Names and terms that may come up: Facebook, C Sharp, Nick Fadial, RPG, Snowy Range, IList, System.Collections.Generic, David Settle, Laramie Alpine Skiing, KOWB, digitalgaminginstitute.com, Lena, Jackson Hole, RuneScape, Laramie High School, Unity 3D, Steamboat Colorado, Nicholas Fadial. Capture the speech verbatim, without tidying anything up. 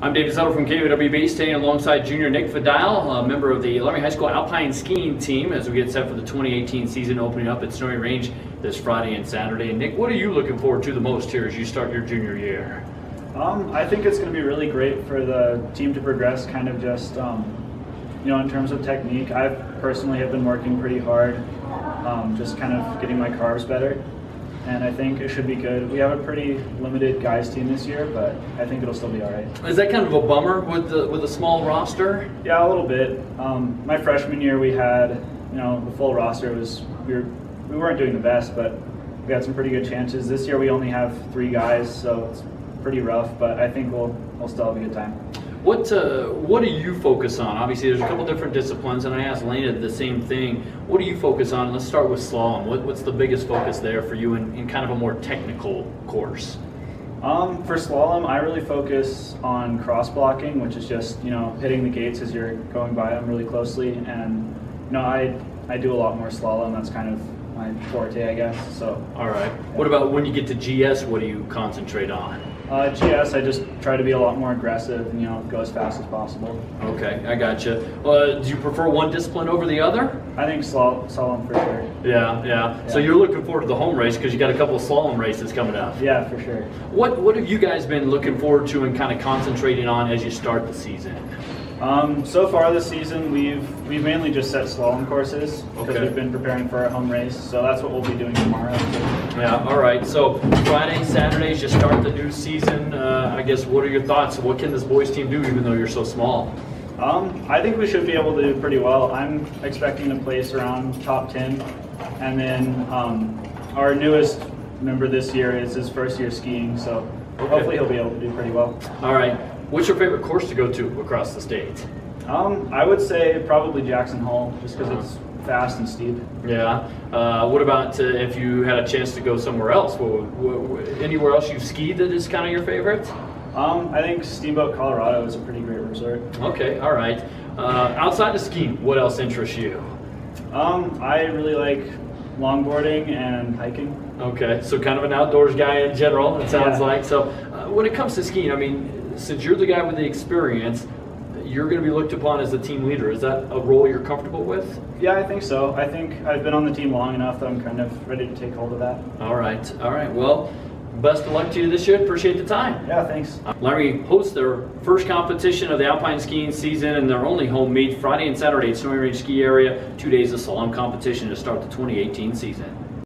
I'm David Settle from K O W B, staying alongside junior Nick Fadial, a member of the Laramie High School Alpine Skiing team, as we get set for the twenty eighteen season opening up at Snowy Range this Friday and Saturday. And Nick, what are you looking forward to the most here as you start your junior year? Um, I think it's going to be really great for the team to progress, kind of just, um, you know, in terms of technique. I personally have been working pretty hard, um, just kind of getting my carves better. And I think it should be good. We have a pretty limited guys team this year, but I think it'll still be all right. Is that kind of a bummer with the with a small roster? Yeah, a little bit. Um, my freshman year, we had, you know, the full roster was we were we weren't doing the best, but we had some pretty good chances. This year, we only have three guys, so it's pretty rough. But I think we'll we'll still have a good time. What uh, what do you focus on? Obviously, there's a couple different disciplines, and I asked Lena the same thing. What do you focus on? Let's start with slalom. What, what's the biggest focus there for you in, in kind of a more technical course? Um, for slalom, I really focus on cross blocking, which is just, you know, hitting the gates as you're going by them really closely. And you know, I I do a lot more slalom. That's kind of my forte, I guess. So. All right. Yeah. What about when you get to G S? What do you concentrate on? Uh, G S, I just try to be a lot more aggressive and, you know, go as fast as possible. Okay, I gotcha. Uh, do you prefer one discipline over the other? I think slalom, slalom for sure. Yeah, yeah, yeah. So you're looking forward to the home race because you got a couple of slalom races coming up. Yeah, for sure. What What have you guys been looking forward to and kind of concentrating on as you start the season? Um, so far this season, we've we've mainly just set slalom courses because okay. we've been preparing for our home race. So that's what we'll be doing tomorrow. Yeah. All right. So Friday, Saturdays, you start the new season. Uh, I guess. What are your thoughts? What can this boys team do, even though you're so small? Um, I think we should be able to do pretty well. I'm expecting to place around top ten, and then um, our newest member this year is his first year skiing. So okay. hopefully he'll be able to do pretty well. All right. What's your favorite course to go to across the state? Um, I would say probably Jackson Hole, just because uh-huh. it's fast and steep. Yeah. Uh, what about uh, if you had a chance to go somewhere else? What, what, what, anywhere else you've skied that is kind of your favorite? Um, I think Steamboat Colorado is a pretty great resort. Okay. All right. Uh, outside of skiing, what else interests you? Um, I really like longboarding and hiking. Okay. So kind of an outdoors guy in general, it sounds yeah. like. So uh, when it comes to skiing, I mean, since you're the guy with the experience, you're going to be looked upon as the team leader. Is that a role you're comfortable with? Yeah, I think so. I think I've been on the team long enough that I'm kind of ready to take hold of that. All right. All right. Well, best of luck to you this year. Appreciate the time. Yeah, thanks. Laramie hosts their first competition of the Alpine skiing season and their only home meet Friday and Saturday at Snowy Range Ski Area. Two days of slalom competition to start the twenty eighteen season.